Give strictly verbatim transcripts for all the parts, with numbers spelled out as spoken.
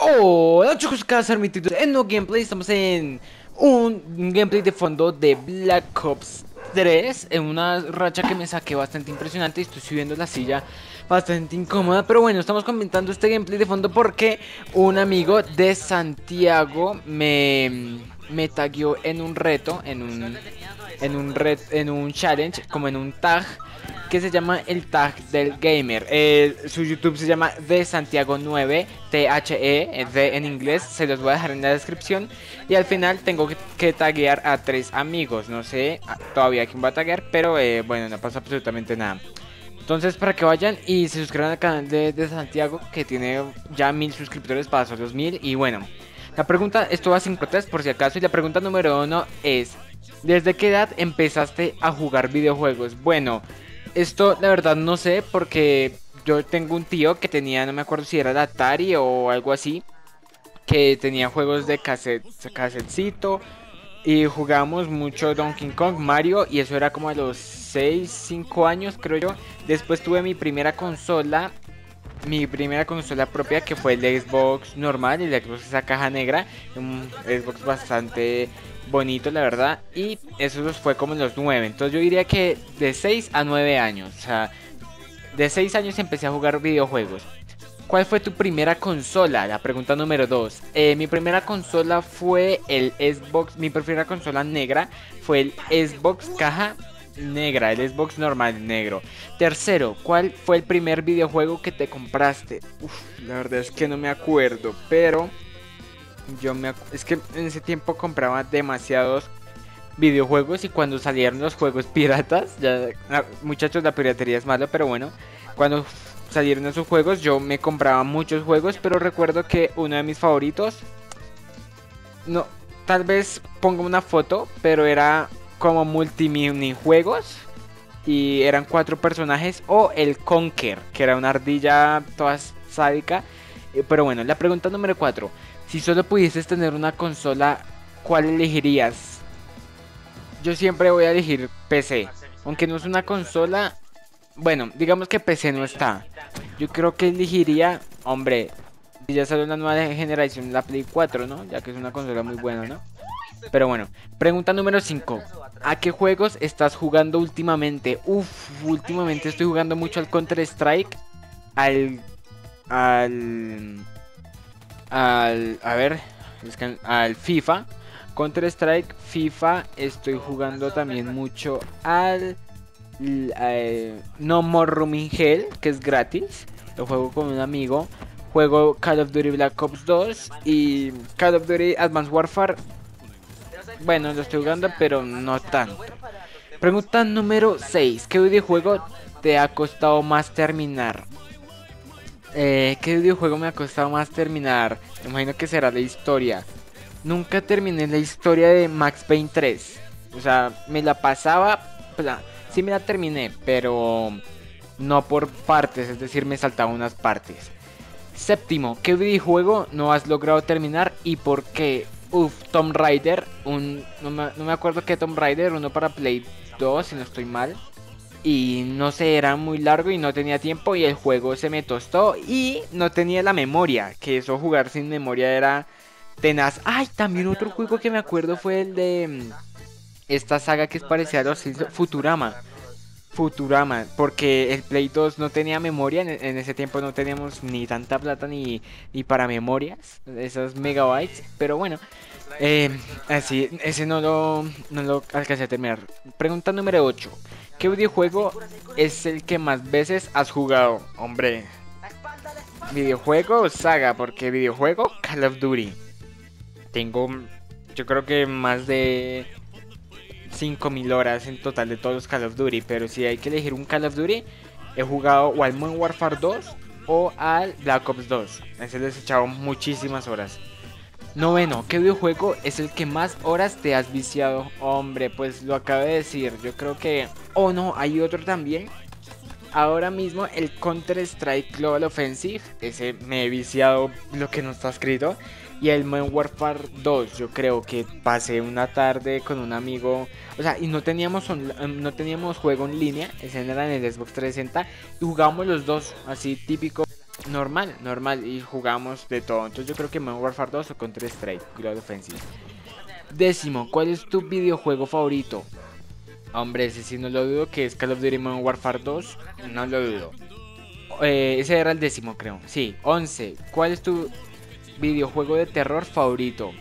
Hola chicos, acá es Armititud en nuevo gameplay. Estamos en un gameplay de fondo de Black Ops tres, en una racha que me saqué bastante impresionante y estoy subiendo la silla bastante incómoda, pero bueno, estamos comentando este gameplay de fondo porque un amigo de Santiago me, me tagueó en un reto, en un, en un, red, en un challenge, como en un tag que se llama el Tag del Gamer. eh, Su YouTube se llama The Santiago nueve, T H E, D en inglés. Se los voy a dejar en la descripción. Y al final tengo que, que taguear a tres amigos. No sé todavía quién va a taguear, pero eh, bueno, no pasa absolutamente nada. Entonces, para que vayan y se suscriban al canal de, de Santiago, que tiene ya mil suscriptores, pasó los mil. Y bueno, la pregunta, esto va cinco tres por si acaso. Y la pregunta número uno es: ¿desde qué edad empezaste a jugar videojuegos? Bueno, esto la verdad no sé, porque yo tengo un tío que tenía, no me acuerdo si era el Atari o algo así, que tenía juegos de cassette, cassettecito, y jugábamos mucho Donkey Kong, Mario, y eso era como a los seis, cinco años creo yo. Después tuve mi primera consola, mi primera consola propia, que fue el Xbox normal, el Xbox esa caja negra, un Xbox bastante bonito la verdad, y eso fue como en los nueve, entonces yo diría que de seis a nueve años, o sea, de seis años empecé a jugar videojuegos. ¿Cuál fue tu primera consola? La pregunta número dos. eh, Mi primera consola fue el Xbox, mi primera consola negra fue el Xbox caja negra, el Xbox normal negro. Tercero, ¿cuál fue el primer videojuego que te compraste? Uf, la verdad es que no me acuerdo, pero yo me es que en ese tiempo compraba demasiados videojuegos, y cuando salieron los juegos piratas, ya, muchachos, la piratería es mala, pero bueno, cuando salieron esos juegos yo me compraba muchos juegos, pero recuerdo que uno de mis favoritos, no, tal vez ponga una foto, pero era como multiminijuegos y eran cuatro personajes, o el Conker, que era una ardilla toda sádica. Pero bueno, la pregunta número cuatro: si solo pudieses tener una consola, ¿cuál elegirías? Yo siempre voy a elegir P C, aunque no es una consola. Bueno, digamos que P C no está. Yo creo que elegiría, hombre, si ya salió la nueva generación, la Play cuatro, ¿no? Ya que es una consola muy buena, ¿no? Pero bueno, pregunta número cinco. ¿A qué juegos estás jugando últimamente? Uf, últimamente estoy jugando mucho al Counter-Strike, al... al... Al, a ver, al FIFA, Counter-Strike, FIFA. Estoy jugando también mucho al, al No More Room in Hell, que es gratis, lo juego con un amigo. Juego Call of Duty Black Ops dos y Call of Duty Advanced Warfare. Bueno, lo estoy jugando, pero no tanto. Pregunta número seis: ¿qué videojuego te ha costado más terminar? Eh, ¿Qué videojuego me ha costado más terminar? Me imagino que será la historia. Nunca terminé la historia de Max Payne tres. O sea, me la pasaba, sí me la terminé, pero no por partes, es decir, me saltaba unas partes. Séptimo, ¿qué videojuego no has logrado terminar y por qué? Uf, Tomb Raider, un, no, me, no me acuerdo qué Tomb Raider, uno para Play dos si no estoy mal. Y no sé, era muy largo y no tenía tiempo, y el juego se me tostó y no tenía la memoria, que eso, jugar sin memoria era tenaz. Ay, también otro juego que me acuerdo fue el de esta saga que es parecida a los Futurama. Futurama, porque el Play dos no tenía memoria, en, en ese tiempo no teníamos ni tanta plata ni, ni para memorias, esos megabytes, pero bueno, eh, así, ese no lo, no lo alcancé a terminar. Pregunta número ocho, ¿qué videojuego es el que más veces has jugado? Hombre, ¿videojuego o saga? Porque videojuego, Call of Duty. Tengo, yo creo que más de cinco mil horas en total de todos los Call of Duty, pero si hay que elegir un Call of Duty, he jugado o al Modern Warfare dos o al Black Ops dos. A ese les he echado muchísimas horas. Noveno, ¿qué videojuego es el que más horas te has viciado? Hombre, pues lo acabo de decir, yo creo que... Oh no, hay otro también. Ahora mismo el Counter-Strike Global Offensive, ese me he viciado lo que no está escrito. Y el Modern Warfare dos, yo creo que pasé una tarde con un amigo, o sea, y no teníamos no teníamos juego en línea, ese era en el Xbox trescientos sesenta, y jugábamos los dos, así típico normal, normal, y jugamos de todo. Entonces yo creo que Modern Warfare dos o Counter-Strike Global Offensive. Décimo, ¿cuál es tu videojuego favorito? Hombre, ese sí no lo dudo, que es Call of Duty Modern Warfare dos, no lo dudo. Eh, ese era el décimo, creo. Sí, once, ¿cuál es tu videojuego de terror favorito?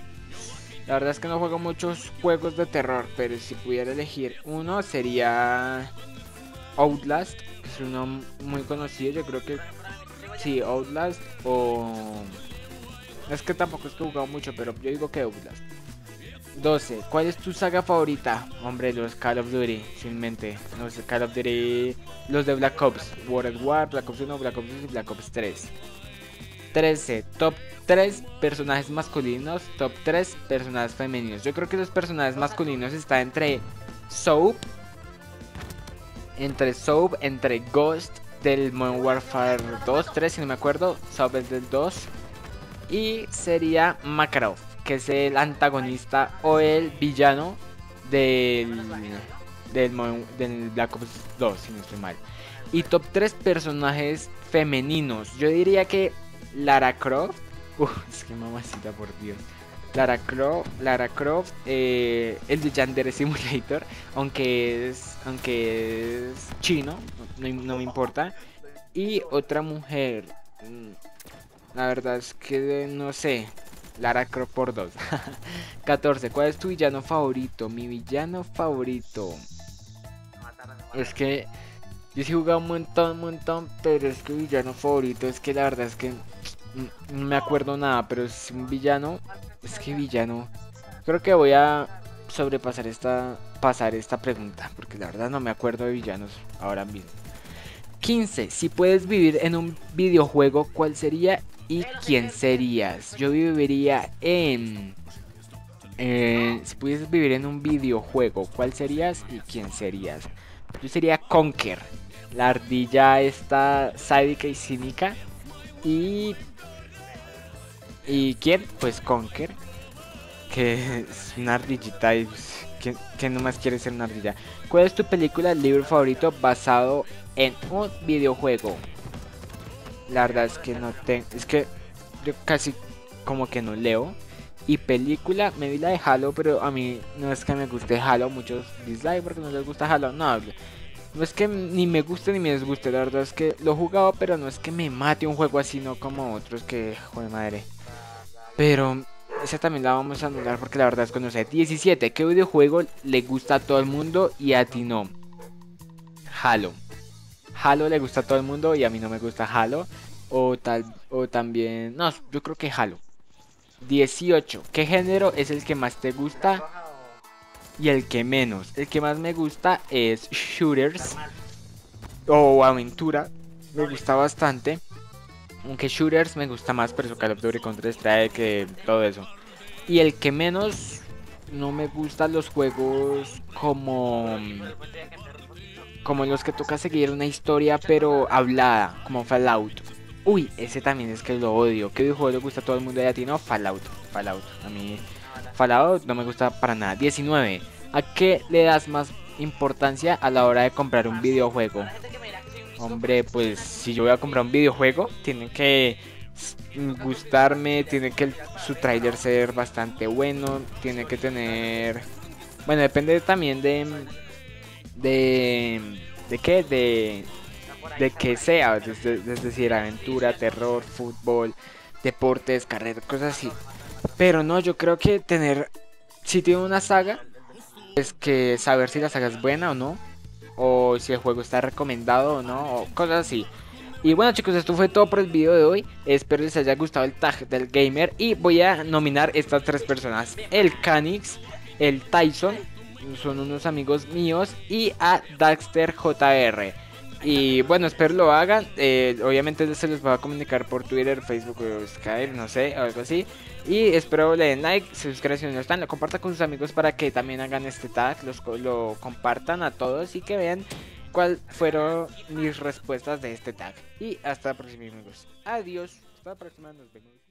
La verdad es que no juego muchos juegos de terror, pero si pudiera elegir uno sería Outlast, que es uno muy conocido, yo creo que sí, Outlast o... Es que tampoco es que he jugado mucho, pero yo digo que Outlast. doce. ¿Cuál es tu saga favorita? Hombre, los Call of Duty, sin mente. Los Call of Duty, los de Black Ops, World of War, Black Ops uno, Black Ops dos y Black Ops tres. trece. Top tres personajes masculinos, top tres personajes femeninos. Yo creo que los personajes masculinos están entre Soap, entre Soap, entre Ghost del Modern Warfare dos, tres, si no me acuerdo. Soap es del dos. Y sería Makarov, que es el antagonista o el villano del, del, del Black Ops dos, si no estoy mal. Y top tres personajes femeninos. Yo diría que Lara Croft. Uf, es que mamacita, por Dios. Lara Croft, Lara Croft, eh, el de Yandere Simulator, aunque es, aunque es chino, no, no me importa. Y otra mujer, la verdad es que no sé. Lara Croft por dos. catorce. ¿Cuál es tu villano favorito? Mi villano favorito. Es que yo sí he jugado un montón, un montón, pero es que villano favorito, es que la verdad es que no me acuerdo nada, pero es un villano, es que villano. Creo que voy a sobrepasar esta pasar esta pregunta, porque la verdad no me acuerdo de villanos ahora mismo. quince. Si puedes vivir en un videojuego, ¿cuál sería y quién serías? Yo viviría en... Eh, si pudieses vivir en un videojuego, ¿cuál serías y quién serías? Yo sería Conker, la ardilla esta sádica y cínica. Y... ¿Y quién? Pues Conker, que es una ardillita y... que, que nomás quiere ser una ardilla. ¿Cuál es tu película, libro favorito basado en un videojuego? La verdad es que no tengo, es que yo casi como que no leo. Y película, me vi la de Halo, pero a mí no es que me guste Halo, muchos dislike porque no les gusta Halo, no, no es que ni me guste ni me desguste, la verdad es que lo he jugado, pero no es que me mate un juego así, no como otros que, joder madre. Pero esa también la vamos a anular porque la verdad es que no sé. diecisiete, ¿qué videojuego le gusta a todo el mundo y a ti no? Halo. Halo le gusta a todo el mundo y a mí no me gusta Halo. O tal, o también... No, yo creo que Halo. dieciocho. ¿Qué género es el que más te gusta y el que menos? El que más me gusta es shooters o aventura. Me gusta bastante. Aunque shooters me gusta más, pero eso Call of Duty, Counter-Strike, que todo eso. Y el que menos, no me gustan los juegos como... como los que toca seguir una historia pero hablada, como Fallout. Uy, ese también es que lo odio. ¿Qué videojuego le gusta a todo el mundo de latino? Fallout, Fallout, a mí Fallout no me gusta para nada. diecinueve, ¿a qué le das más importancia a la hora de comprar un videojuego? Hombre, pues si yo voy a comprar un videojuego, tiene que gustarme, tiene que su tráiler ser bastante bueno, tiene que tener... Bueno, depende también de... De... ¿De qué? De... De que sea, es decir, aventura, terror, fútbol, deportes, carreras, cosas así. Pero no, yo creo que tener... Si tiene una saga, es que saber si la saga es buena o no, o si el juego está recomendado o no, o cosas así. Y bueno chicos, esto fue todo por el video de hoy. Espero les haya gustado el Tag del Gamer. Y voy a nominar estas tres personas: el Kanix, el Tyson, son unos amigos míos, y a DaxterJR. Y bueno, espero lo hagan. eh, Obviamente se los voy a comunicar por Twitter, Facebook o Skype, no sé, algo así. Y espero le den like, se suscriban si no están, lo compartan con sus amigos para que también hagan este tag, los, lo compartan a todos y que vean cuáles fueron mis respuestas de este tag. Y hasta la próxima amigos, adiós, hasta la próxima, nos vemos.